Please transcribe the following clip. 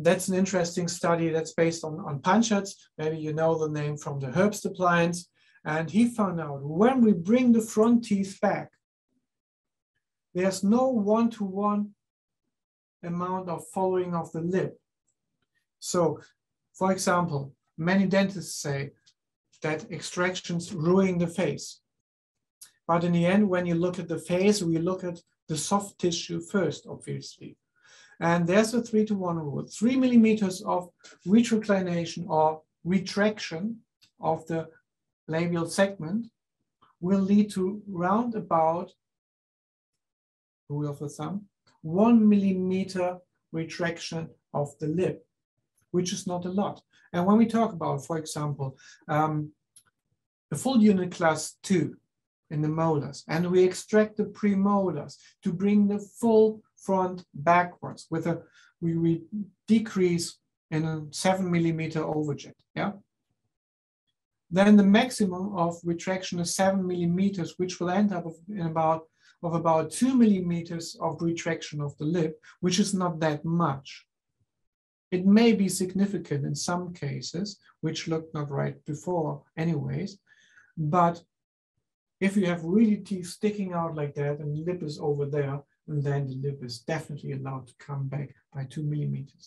that's an interesting study that's based on Panchatz. Maybe you know the name from the Herbst appliance. And he found out when we bring the front teeth back, there's no one-to-one amount of following of the lip. So, for example, many dentists say that extractions ruin the face. But in the end, when you look at the face, we look at the soft tissue first, obviously. And there's a 3-to-1 rule. 3 millimeters of retroclination or retraction of the labial segment will lead to round about, rule of the thumb, 1 millimeter retraction of the lip, which is not a lot. And when we talk about, for example, a full unit class 2 in the molars, and we extract the premolars to bring the full front backwards with a, we decrease in a 7 millimeter overjet, yeah? Then the maximum of retraction is 7 millimeters, which will end up in about 2 millimeters of retraction of the lip, which is not that much. It may be significant in some cases, which looked not right before anyways, but if you have really teeth sticking out like that and the lip is over there, then the lip is definitely allowed to come back by 2 millimeters.